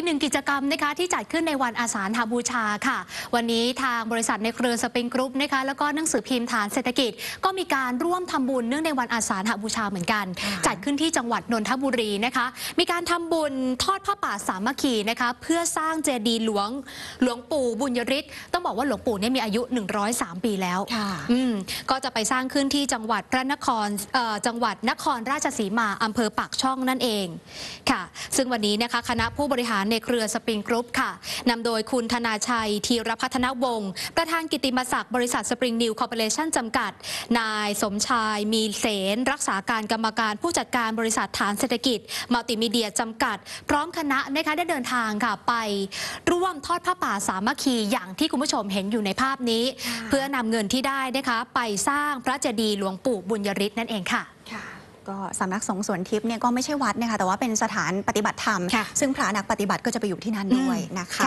อีกหนึ่งกิจกรรมนะคะที่จัดขึ้นในวันอาสาฬหบูชาค่ะวันนี้ทางบริษัทในเครือสปริงกรุ๊ปนะคะแล้วก็หนังสือพิมพ์ฐานเศรษฐกิจก็มีการร่วมทำบุญเนื่องในวันอาสาฬหบูชาเหมือนกันจัดขึ้นที่จังหวัดนนทบุรีนะคะมีการทำบุญทอดผ้าป่าสามัคคีนะคะเพื่อสร้างเจดีย์หลวงปู่บุญยฤทธิ์ต้องบอกว่าหลวงปู่เนี่ยมีอายุ103ปีแล้วก็จะไปสร้างขึ้นที่จังหวัดนครราชสีมาอำเภอปากช่องนั่นเองค่ะซึ่งวันนี้นะคะคณะผู้บริหารในเครือสปริงกรุ๊ปค่ะนำโดยคุณธนาชัยธีรพัฒนวงศ์ประธานกิตติมศักดิ์บริษัทสปริงนิวคอร์ปอเรชั่นจำกัดนายสมชายมีเสนรักษาการกรรมการผู้จัดการบริษัทฐานเศรษฐกิจมัลติมีเดียจำกัดพร้อมคณะนะคะได้เดินทางค่ะไปร่วมทอดผ้าป่าสามัคคีอย่างที่คุณผู้ชมเห็นอยู่ในภาพนี้เพื่อนำเงินที่ได้นะคะไปสร้างพระเจดีย์หลวงปู่บุญยฤทธิ์นั่นเองค่ะก็สำนักสงฆ์สวนทิพย์เนี่ยก็ไม่ใช่วัดนะคะแต่ว่าเป็นสถานปฏิบัติธรรมซึ่งพระนักปฏิบัติก็จะไปอยู่ที่นั่นด้วยนะคะ